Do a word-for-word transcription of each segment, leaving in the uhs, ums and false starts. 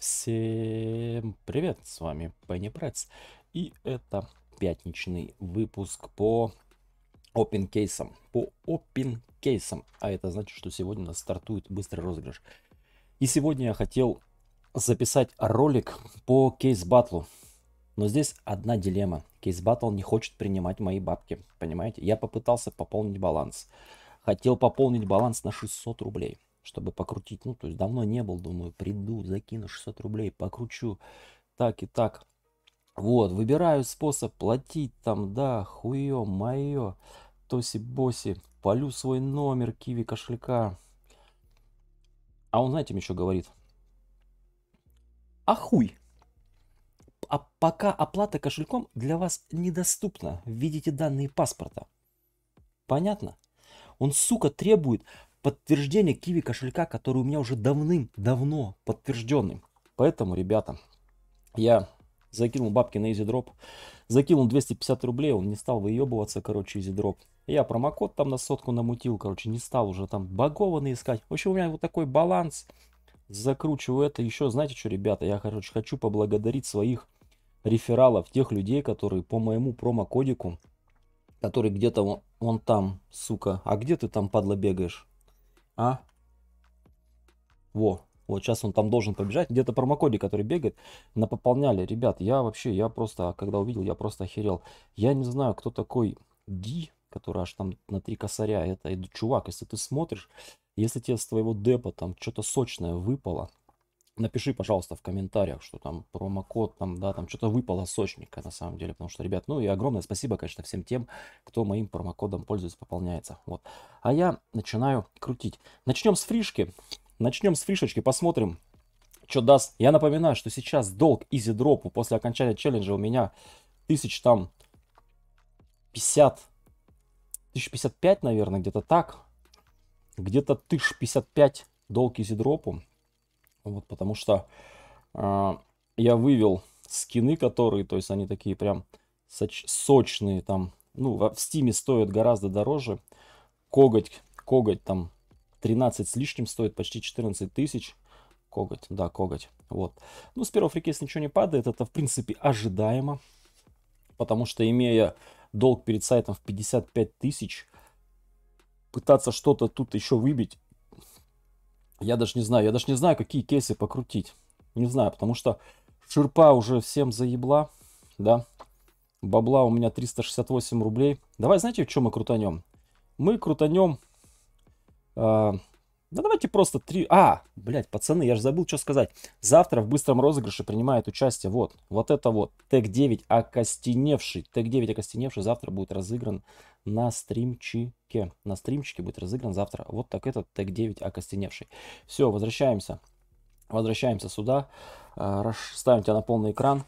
Всем привет, с вами Пэни Прэц, и это пятничный выпуск по Open кейсам, по Open кейсам, а это значит, что сегодня у нас стартует быстрый розыгрыш. И сегодня я хотел записать ролик по Case Battle, но здесь одна дилемма: Case Battle не хочет принимать мои бабки, понимаете? Я попытался пополнить баланс, хотел пополнить баланс на шестьсот рублей, чтобы покрутить, ну, то есть давно не был, думаю, приду, закину шестьсот рублей, покручу, так и так. Вот, выбираю способ платить там, да, хуё моё, тоси-боси, палю свой номер QIWI кошелька. А он, знаете, мне что говорит? А хуй! А пока оплата кошельком для вас недоступна, введите данные паспорта. Понятно? Он, сука, требует подтверждение QIWI кошелька, который у меня уже давным-давно подтвержденный. Поэтому, ребята, я закинул бабки на EasyDrop, закинул двести пятьдесят рублей, он не стал выебываться, короче, EasyDrop. Я промокод там на сотку намутил, короче, не стал уже там багованный искать. В общем, у меня вот такой баланс, закручиваю это. Еще, знаете что, ребята, я, короче, хочу поблагодарить своих рефералов, тех людей, которые по моему промокодику, который где-то вон, вон там, сука, а где ты там, падла, бегаешь? А? Во, вот сейчас он там должен побежать. Где-то промокодик, который бегает, напополняли. Ребят, я вообще, я просто, когда увидел, я просто охерел. Я не знаю, кто такой Ди, который аж там на три косаря. Это, это чувак, если ты смотришь, если тебе с твоего депа там что-то сочное выпало, напиши, пожалуйста, в комментариях, что там промокод, там, да, там что-то выпало сочника, на самом деле. Потому что, ребят, ну и огромное спасибо, конечно, всем тем, кто моим промокодом пользуется, пополняется. Вот. А я начинаю крутить. Начнем с фришки. Начнем с фришечки, посмотрим, что даст. Я напоминаю, что сейчас долг EasyDrop после окончания челленджа у меня тысяч там пятьдесят, тысяча пятьдесят пять, наверное, где-то так. Где-то тысяча пятьдесят пять долг EasyDrop'у. Вот, потому что э, я вывел скины, которые, то есть они такие прям соч сочные там, ну, в Steam стоят гораздо дороже. Коготь, коготь там тринадцать с лишним стоит, почти четырнадцать тысяч. Коготь, да, коготь, вот. Ну, с первого фрикейса ничего не падает, это, в принципе, ожидаемо, потому что, имея долг перед сайтом в пятьдесят пять тысяч, пытаться что-то тут еще выбить, я даже не знаю, я даже не знаю, какие кейсы покрутить. Не знаю, потому что ширпа уже всем заебла, да. Бабла у меня триста шестьдесят восемь рублей. Давай, знаете, в чем мы крутанем? Мы крутанем... Э, да давайте просто три... А, блядь, пацаны, я же забыл, что сказать. Завтра в быстром розыгрыше принимает участие вот. Вот это вот. Тег девять окостеневший. Тег девять окостеневший завтра будет разыгран на стримчи. На стримчике будет разыгран завтра. Вот так этот тег девять окостеневший. Все, возвращаемся. Возвращаемся сюда. Ставим тебя на полный экран.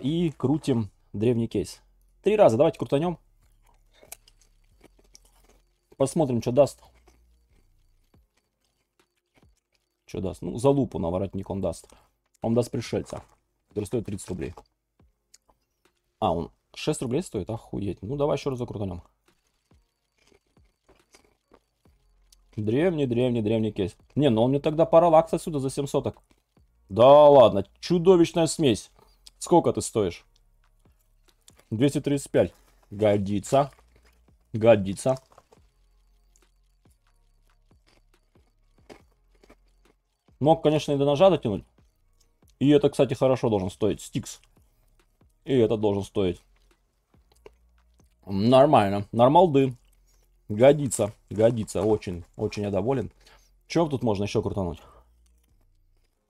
И крутим древний кейс. Три раза. Давайте крутанем. Посмотрим, что даст. Что даст? Ну, за лупу на воротник он даст. Он даст пришельца, который стоит тридцать рублей. А, он шесть рублей стоит? Охуеть. Ну, давай еще раз закрутанем. Древний, древний, древний кейс. Не, ну он мне тогда паралакс отсюда за семь соток. Да ладно, чудовищная смесь. Сколько ты стоишь? двести тридцать пять. Годится. Годится. Мог, конечно, и до ножа дотянуть. И это, кстати, хорошо должен стоить. Стикс. И это должен стоить. Нормально. Нормалды. Годится, годится, очень, очень я доволен. Чем тут можно еще крутануть?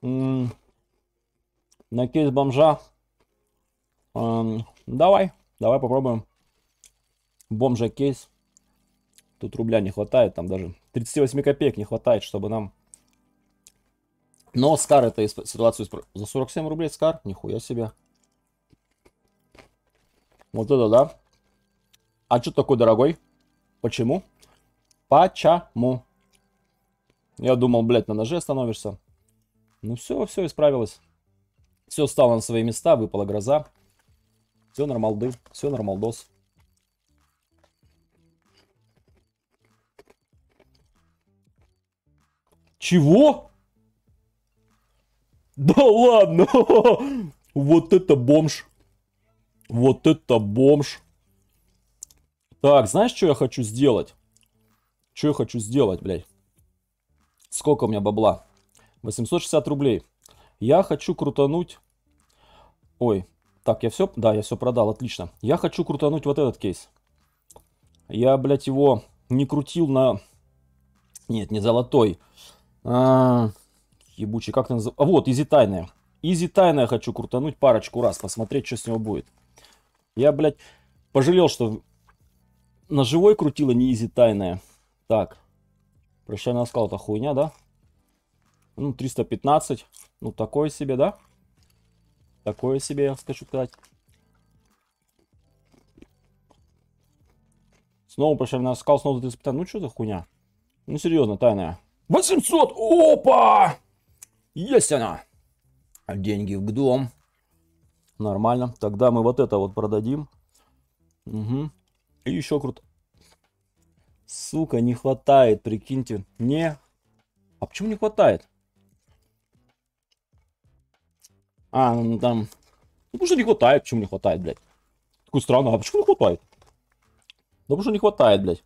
М-м- на кейс бомжа. М-м- давай, давай попробуем. Бомжа кейс. Тут рубля не хватает, там даже тридцати восьми копеек не хватает, чтобы нам... Но Скар это ситуацию... За сорок семь рублей Скар, нихуя себе. Вот это да. А что такой дорогой? Почему? Почему? Я думал, блядь, на ноже становишься. Ну все, все исправилось. Все стало на свои места, выпала гроза. Все нормалды, все нормалдос. Чего? Да ладно! Вот это бомж. Вот это бомж. Так, знаешь, что я хочу сделать? Что я хочу сделать, блядь? Сколько у меня бабла? восемьсот шестьдесят рублей. Я хочу крутануть... Ой, так, я все... Да, я все продал, отлично. Я хочу крутануть вот этот кейс. Я, блядь, его не крутил на... Нет, не золотой. А... Ебучий, как это называется? А, вот, изи тайная. Изи тайная хочу крутануть парочку раз, посмотреть, что с него будет. Я, блядь, пожалел, что на живой крутила, не изи тайная. Так. Прощальный оскал-то хуйня, да? Ну, триста пятнадцать. Ну, такое себе, да? Такое себе, я хочу сказать. Снова прощальный оскал, снова триста пятнадцать. Ну, что за хуйня? Ну, серьезно, тайная. восемьсот! Опа! Есть она! Деньги в дом. Нормально. Тогда мы вот это вот продадим. Угу. И еще круто. Сука, не хватает, прикиньте. Не. А почему не хватает? А, ну там. Ну потому что не хватает, почему не хватает, блядь? Такую странно, а почему не хватает? Да потому что не хватает, блядь.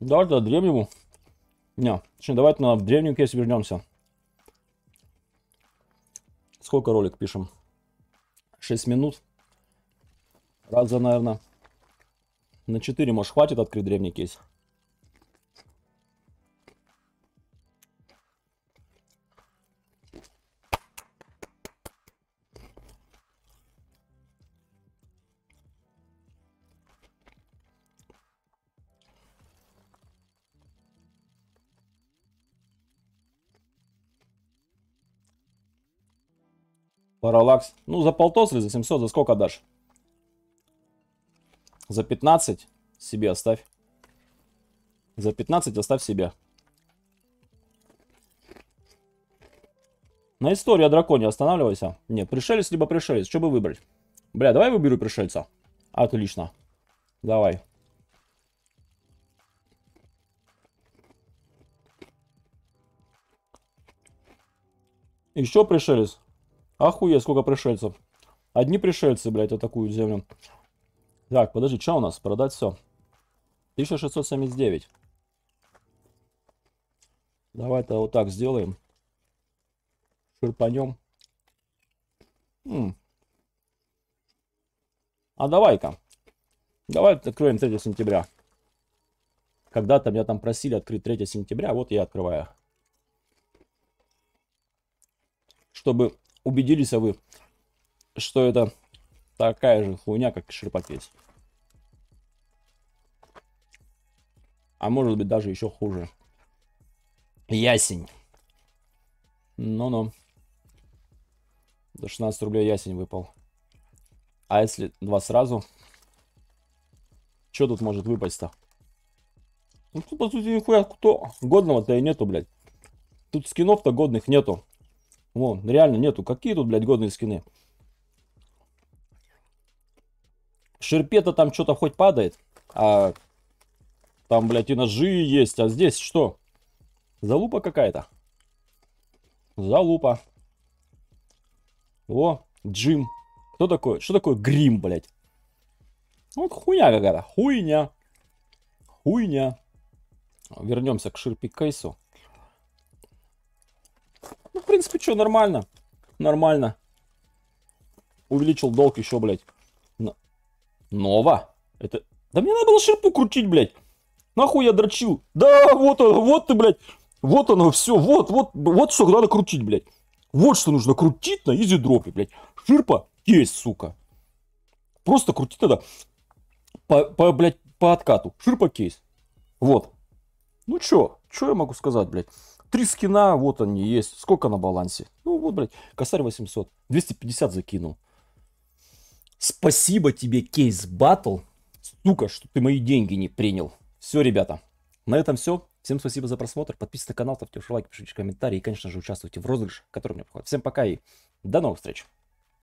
Давай до древнему. Не, точнее, давайте на древнюю кейс вернемся. Сколько ролик пишем? шесть минут. Раза, наверное, на четыре, может, хватит открыть древний кейс. Параллакс. Ну, за полтос или за семьсот, за сколько дашь? За пятнадцать себе оставь. За пятнадцать оставь себе. На историю о драконе останавливайся. Нет, пришелец либо пришелец. Что бы выбрать? Бля, давай выберу пришельца. Отлично. Давай. Еще пришелец. Охуеть, сколько пришельцев. Одни пришельцы, блядь, атакуют землю. Так, подожди, что у нас? Продать все. тысяча шестьсот семьдесят девять. Давай-то вот так сделаем. Ширпанем. М-м. А давай-ка. Давай откроем третье сентября. Когда-то меня там просили открыть третье сентября. Вот я открываю. Чтобы убедились вы, что это... Такая же хуйня, как и ширпотеть. А может быть даже еще хуже. Ясень. Ну-ну. За шестнадцать рублей ясень выпал. А если два сразу? Что тут может выпасть-то? Ну тут по сути нихуя кто. Годного-то и нету, блядь. Тут скинов-то годных нету. Вон, реально нету. Какие тут, блядь, годные скины? Шерпета там что-то хоть падает, а там, блядь, и ножи есть, а здесь что? Залупа какая-то. Залупа. О, Джим. Кто такой? Что такое грим, блядь? Вот хуйня какая-то. Хуйня. Хуйня. Вернемся к ширпи кейсу. Ну, в принципе, что, нормально. Нормально. Увеличил долг еще, блядь. Нова? Это... Да мне надо было ширпу крутить, блядь. Нахуй я дрочил. Да, вот оно, вот ты, блядь. Вот оно, все, вот, вот, вот что надо крутить, блядь. Вот что нужно крутить на изидропе, блядь. Ширпа есть, сука. Просто крутить надо по, по, блядь, по откату. Ширпа кейс. Вот. Ну чё? Чё я могу сказать, блядь? Три скина, вот они есть. Сколько на балансе? Ну вот, блядь, косарь восемьсот. двести пятьдесят закинул. Спасибо тебе, Case Battle. Сука, что ты мои деньги не принял. Все, ребята. На этом все. Всем спасибо за просмотр. Подписывайтесь на канал, ставьте лайки, пишите комментарии. И, конечно же, участвуйте в розыгрыше, который мне приходит. Всем пока и до новых встреч.